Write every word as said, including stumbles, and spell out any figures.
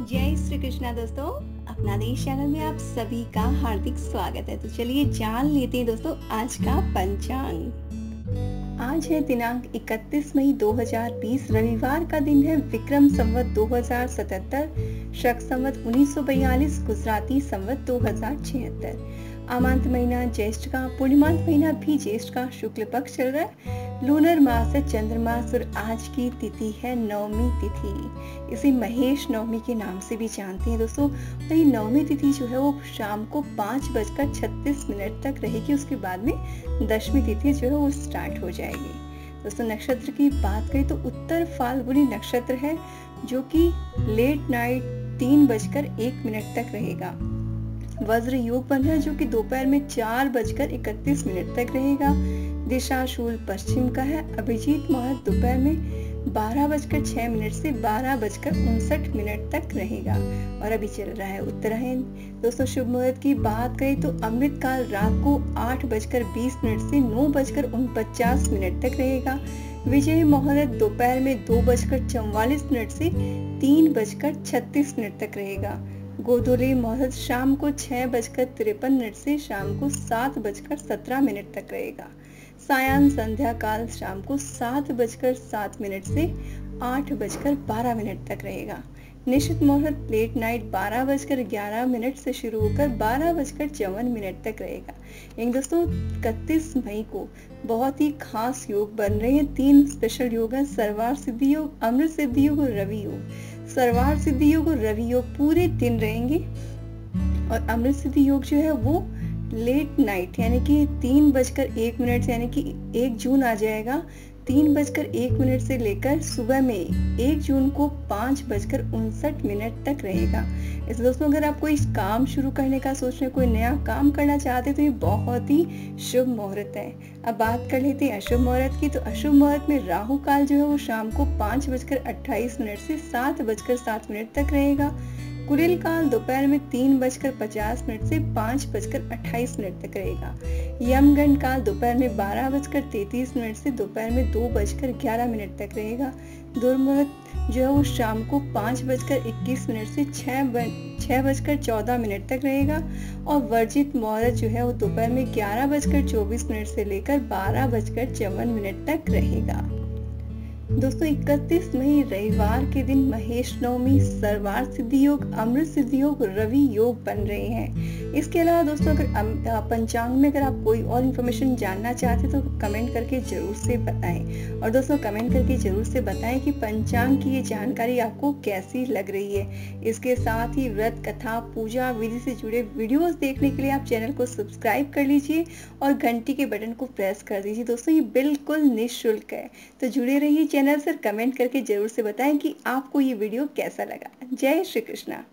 जय श्री कृष्णा दोस्तों, अपना देश चैनल में आप सभी का हार्दिक स्वागत है। तो चलिए जान लेते हैं दोस्तों आज का पंचांग। आज है दिनांक इकतीस मई दो हज़ार बीस, रविवार का दिन है। विक्रम संवत दो हज़ार सतहत्तर, शक संवत उन्नीस सौ बयालीस, गुजराती संवत दो हज़ार छिहत्तर। आमांत महीना ज्येष्ठ का, पूर्णिमांत महीना भी ज्येष्ठ का, शुक्ल पक्ष चल रहा है। लूनर मास है चंद्रमास और आज की तिथि है नवमी तिथि। इसे महेश नवमी के नाम से भी जानते हैं दोस्तों। तो ये नवमी तिथि जो है वो शाम को पाँच बजकर छत्तीस मिनट तक रहेगी। उसके बाद में दशमी तिथि जो है वो स्टार्ट हो जाएगी। दोस्तों नक्षत्र की बात करें तो उत्तर फाल्गुनी नक्षत्र है जो कि लेट नाइट तीन बजकर एक मिनट तक रहेगा। वज्र योग बन रहा है जो कि दोपहर में चार बजकर इकतीस मिनट तक रहेगा। दिशा शूल पश्चिम का है। अभिजीत मुहूर्त दोपहर में बारह बजकर छह मिनट से बारह बजकर उनसठ मिनट तक रहेगा और अभी चल रहा है उत्तरायण। दोस्तों शुभ मुहूर्त की बात करें तो अमृत काल रात को आठ बजकर बीस मिनट से नौ बजकर उनपचास मिनट तक रहेगा। विजय मुहूर्त दोपहर में दो बजकर चौवालीस मिनट से तीन बजकर छत्तीस मिनट तक रहेगा। गोधूली मुहूर्त शाम को छह बजकर तिरपन मिनट से शाम को सात बजकर सत्रह मिनट तक रहेगा। सायं संध्या काल शाम को सात बजकर सात मिनट से आठ बजकर बारह मिनट तक रहेगा। निश्चित मुहूर्त लेट नाइट बारह बजकर ग्यारह मिनट से शुरू होकर बारह बजकर चौवन मिनट तक रहेगा। एक दोस्तों इकतीस मई को बहुत ही खास योग बन रहे हैं। तीन स्पेशल योग है, सर्वार सिद्धि योग, अमृत सिद्धि योग और रवि योग। सर्वार सिद्धि योग और रवि योग पूरे दिन रहेंगे और अमृत सिद्धि योग जो है वो लेट नाइट यानी कि तीन बजकर एक मिनट यानी कि एक जून आ जाएगा। तीन बजकर एक मिनट से लेकर सुबह में एक जून को पाँच बजकर उनसठ मिनट तक रहेगा। इस दोस्तों अगर आप कोई काम शुरू करने का सोच रहे हैं, कोई नया काम करना चाहते हैं तो ये बहुत ही शुभ मुहूर्त है। अब बात कर लेते हैं अशुभ मुहूर्त की। तो अशुभ मुहूर्त में राहु काल जो है वो शाम को पाँच बजकर अट्ठाईस मिनट से सात बजकर सात मिनट तक रहेगा। कुलिल काल दोपहर में तीन बजकर पचास मिनट से पाँच बजकर अट्ठाईस मिनट तक रहेगा। यमगण काल दोपहर में बारह बजकर तैंतीस मिनट से दोपहर में दो बजकर ग्यारह मिनट तक रहेगा। दुर्मुहूर्त जो है वो शाम को पाँच बजकर इक्कीस मिनट से छः छः बजकर चौदह मिनट तक रहेगा और वर्जित मुहूर्त जो है वो दोपहर में ग्यारह बजकर चौबीस मिनट से लेकर बारह बजकर चौवन मिनट तक रहेगा। दोस्तों इकतीस मई रविवार के दिन महेश नवमी, सर्वार सिद्धि योग, अमृत सिद्धि योग, रवि योग बन रहे हैं। इसके अलावा दोस्तों अगर पंचांग में अगर आप कोई और इन्फॉर्मेशन जानना चाहते तो कमेंट करके जरूर से बताएं। और दोस्तों कमेंट करके जरूर से बताएं कि पंचांग की ये जानकारी आपको कैसी लग रही है। इसके साथ ही व्रत, कथा, पूजा विधि से जुड़े वीडियोज देखने के लिए आप चैनल को सब्सक्राइब कर लीजिए और घंटी के बटन को प्रेस कर दीजिए। दोस्तों ये बिल्कुल निःशुल्क है, तो जुड़े रहिए चैनल से। कमेंट करके जरूर से बताएं कि आपको ये वीडियो कैसा लगा। जय श्री कृष्णा।